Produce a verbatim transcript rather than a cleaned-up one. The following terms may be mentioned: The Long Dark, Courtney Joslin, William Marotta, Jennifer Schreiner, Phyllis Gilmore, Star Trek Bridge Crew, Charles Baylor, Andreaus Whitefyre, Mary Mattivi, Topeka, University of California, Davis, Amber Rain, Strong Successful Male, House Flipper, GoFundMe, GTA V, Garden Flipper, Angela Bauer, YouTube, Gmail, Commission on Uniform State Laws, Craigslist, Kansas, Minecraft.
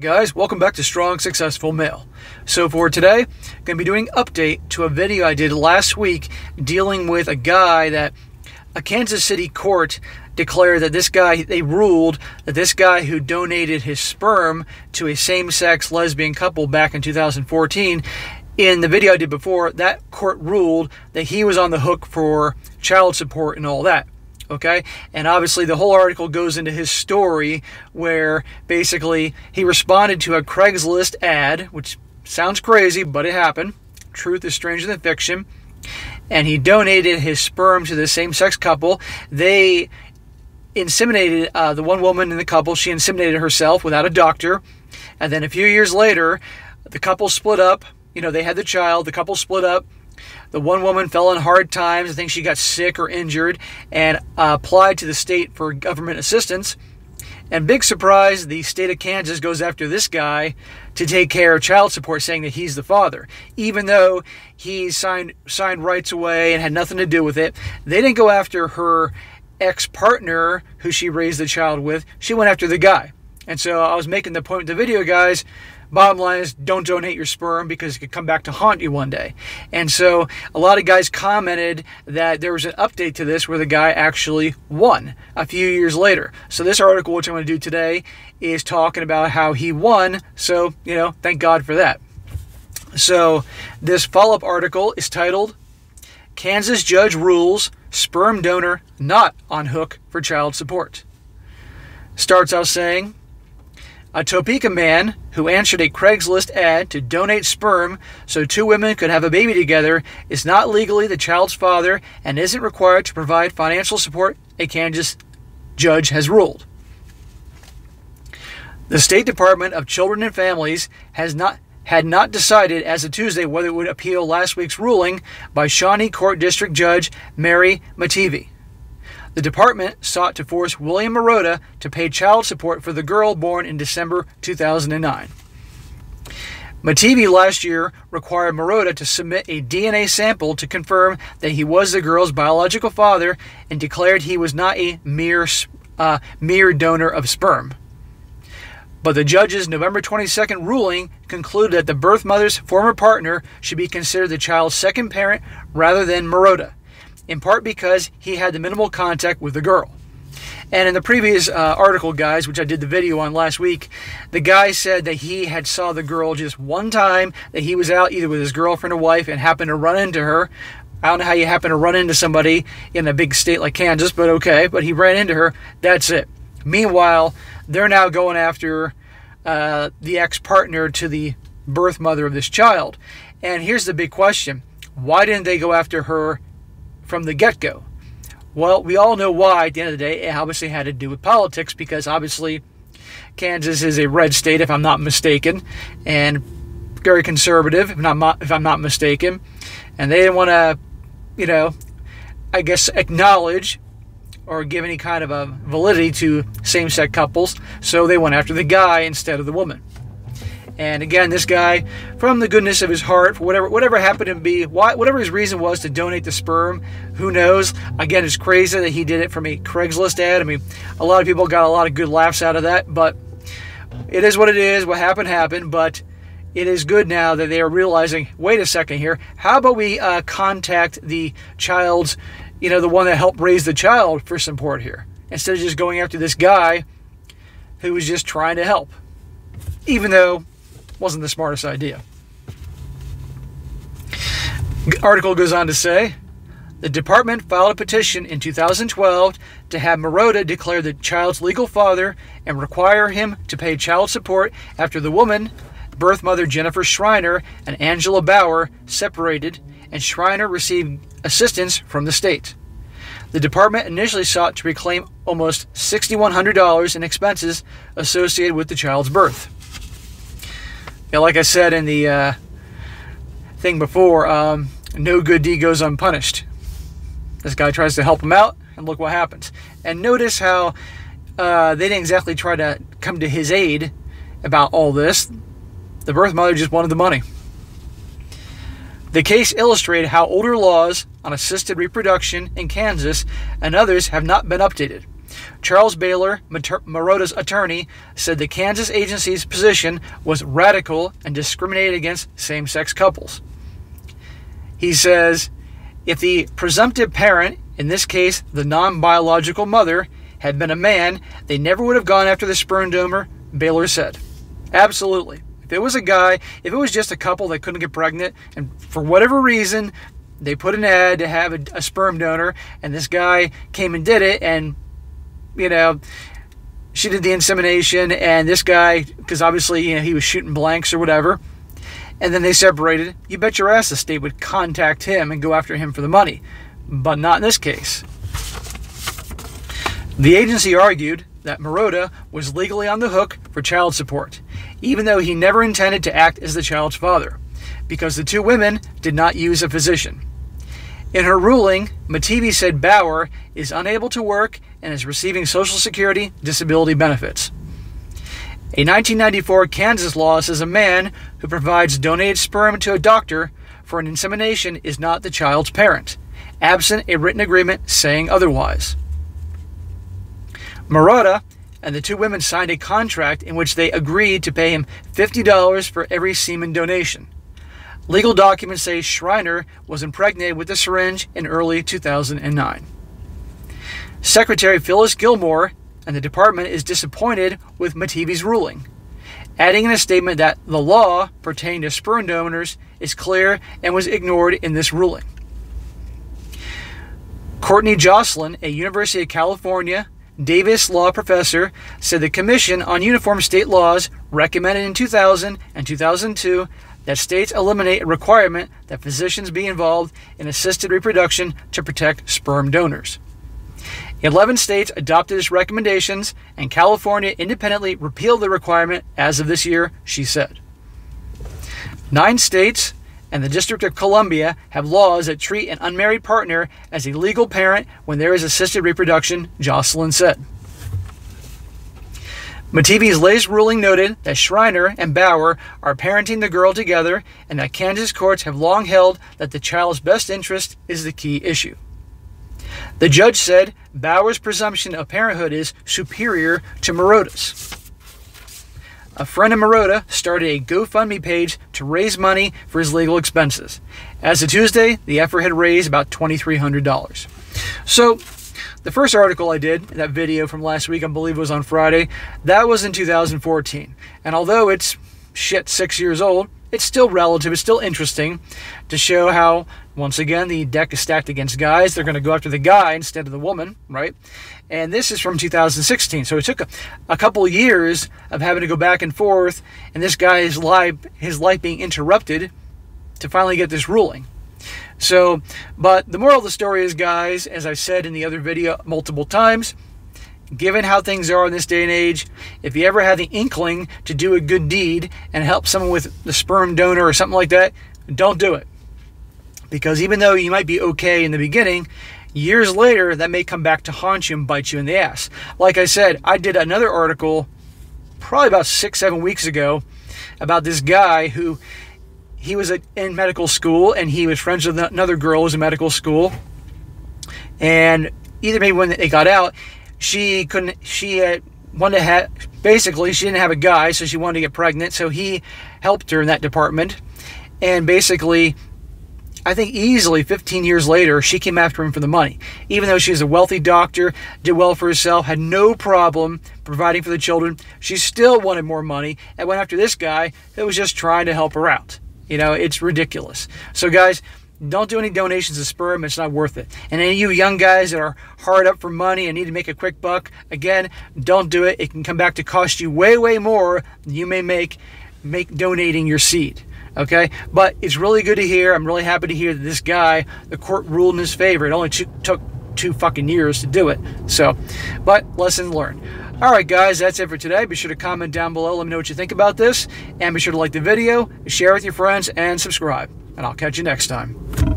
Guys, welcome back to Strong Successful Male. So for today, I'm going to be doing an update to a video I did last week dealing with a guy that a Kansas City court declared that this guy, they ruled that this guy who donated his sperm to a same-sex lesbian couple back in two thousand fourteen, in the video I did before, that court ruled that he was on the hook for child support and all that. Okay, and obviously the whole article goes into his story where basically he responded to a Craigslist ad, which sounds crazy, but it happened. Truth is stranger than fiction. And he donated his sperm to the same-sex couple. They inseminated uh, the one woman in the couple. She inseminated herself without a doctor. And then a few years later, the couple split up. You know, they had the child. The couple split up. The one woman fell in hard times. I think she got sick or injured and uh, applied to the state for government assistance. And big surprise, the state of Kansas goes after this guy to take care of child support, saying that he's the father. Even though he signed, signed rights away and had nothing to do with it, they didn't go after her ex-partner who she raised the child with. She went after the guy. And so I was making the point in the video, guys, bottom line is don't donate your sperm because it could come back to haunt you one day. And so a lot of guys commented that there was an update to this where the guy actually won a few years later. So this article, which I'm going to do today, is talking about how he won. So, you know, thank God for that. So this follow-up article is titled, Kansas Judge Rules Sperm Donor Not on Hook for Child Support. Starts out saying, a Topeka man who answered a Craigslist ad to donate sperm so two women could have a baby together is not legally the child's father and isn't required to provide financial support, a Kansas judge has ruled. The State Department of Children and Families has not had not decided as of Tuesday whether it would appeal last week's ruling by Shawnee Court District Judge Mary Mattivi. The department sought to force William Marotta to pay child support for the girl born in December two thousand nine. Mattivi last year required Marotta to submit a D N A sample to confirm that he was the girl's biological father and declared he was not a mere, uh, mere donor of sperm. But the judge's November twenty-second ruling concluded that the birth mother's former partner should be considered the child's second parent rather than Marotta, in part because he had the minimal contact with the girl. And in the previous uh, article, guys, which I did the video on last week, the guy said that he had saw the girl just one time, that he was out either with his girlfriend or wife and happened to run into her. I don't know how you happen to run into somebody in a big state like Kansas, but okay. But he ran into her. That's it. Meanwhile, they're now going after uh, the ex-partner to the birth mother of this child. And here's the big question. Why didn't they go after her from the get-go? Well, we all know why. At the end of the day, it obviously had to do with politics, because obviously Kansas is a red state, if I'm not mistaken, and very conservative, if not if I'm not mistaken. And they didn't want to, you know, I guess acknowledge or give any kind of a validity to same-sex couples, so they went after the guy instead of the woman. And again, this guy, from the goodness of his heart, for whatever whatever happened to be, why, whatever his reason was to donate the sperm, who knows? Again, it's crazy that he did it from a Craigslist ad. I mean, a lot of people got a lot of good laughs out of that, but it is what it is. What happened happened, but it is good now that they are realizing, wait a second here, how about we uh, contact the child's, you know, the one that helped raise the child for support here, instead of just going after this guy who was just trying to help, even though wasn't the smartest idea. The article goes on to say, the department filed a petition in two thousand twelve to have Marotta declare the child's legal father and require him to pay child support after the woman, birth mother Jennifer Schreiner and Angela Bauer, separated, and Schreiner received assistance from the state. The department initially sought to reclaim almost six thousand one hundred dollars in expenses associated with the child's birth. Yeah, like I said in the uh, thing before, um, no good deed goes unpunished. This guy tries to help him out, and look what happens. And notice how uh, they didn't exactly try to come to his aid about all this. The birth mother just wanted the money. The case illustrated how older laws on assisted reproduction in Kansas and others have not been updated. Charles Baylor, Marotta's attorney, said the Kansas agency's position was radical and discriminated against same-sex couples. He says, if the presumptive parent, in this case the non-biological mother, had been a man, they never would have gone after the sperm donor, Baylor said. Absolutely. If it was a guy, if it was just a couple that couldn't get pregnant, and for whatever reason, they put an ad to have a, a sperm donor, and this guy came and did it, and, you know, she did the insemination, and this guy, because obviously, you know, he was shooting blanks or whatever, and then they separated, you bet your ass the state would contact him and go after him for the money. But not in this case. The agency argued that Marotta was legally on the hook for child support, even though he never intended to act as the child's father, because the two women did not use a physician. In her ruling, Mattivi said Bauer is unable to work and is receiving Social Security disability benefits. A nineteen ninety-four Kansas law says a man who provides donated sperm to a doctor for an insemination is not the child's parent, absent a written agreement saying otherwise. Marotta and the two women signed a contract in which they agreed to pay him fifty dollars for every semen donation. Legal documents say Schreiner was impregnated with a syringe in early two thousand nine. Secretary Phyllis Gilmore and the department is disappointed with Mattivi's ruling, adding in a statement that the law pertaining to sperm donors is clear and was ignored in this ruling. Courtney Joslin, a University of California Davis law professor, said the Commission on Uniform State Laws recommended in two thousand and two thousand two that states eliminate a requirement that physicians be involved in assisted reproduction to protect sperm donors. Eleven states adopted its recommendations, and California independently repealed the requirement as of this year, she said. Nine states and the District of Columbia have laws that treat an unmarried partner as a legal parent when there is assisted reproduction, Joslin said. Mattivi's latest ruling noted that Schreiner and Bauer are parenting the girl together and that Kansas courts have long held that the child's best interest is the key issue. The judge said Bauer's presumption of parenthood is superior to Marotta's. A friend of Marotta started a GoFundMe page to raise money for his legal expenses. As of Tuesday, the effort had raised about two thousand three hundred dollars. So, the first article I did, that video from last week, I believe it was on Friday, that was in two thousand fourteen. And although it's, shit, six years old, it's still relative, it's still interesting to show how, once again, the deck is stacked against guys. They're going to go after the guy instead of the woman, right? And this is from two thousand sixteen. So it took a, a couple years of having to go back and forth, and this guy's life, his life being interrupted to finally get this ruling. So, but the moral of the story is, guys, as I said in the other video multiple times, given how things are in this day and age, if you ever have the inkling to do a good deed and help someone with the sperm donor or something like that, don't do it. Because even though you might be okay in the beginning, years later, that may come back to haunt you and bite you in the ass. Like I said, I did another article probably about six, seven weeks ago about this guy who... he was in medical school, and he was friends with another girl who was in medical school. And either maybe when they got out, she couldn't. She had, wanted to have. Basically, she didn't have a guy, so she wanted to get pregnant. So he helped her in that department. And basically, I think easily fifteen years later, she came after him for the money. Even though she was a wealthy doctor, did well for herself, had no problem providing for the children, she still wanted more money and went after this guy who was just trying to help her out. You know, it's ridiculous. So, guys, don't do any donations of sperm. It's not worth it. And any of you young guys that are hard up for money and need to make a quick buck, again, don't do it. It can come back to cost you way, way more than you may make, make donating your seed. Okay? But it's really good to hear. I'm really happy to hear that this guy, the court ruled in his favor. It only took two fucking years to do it. So, but lesson learned. All right, guys, that's it for today. Be sure to comment down below. Let me know what you think about this. And be sure to like the video, share with your friends, and subscribe. And I'll catch you next time.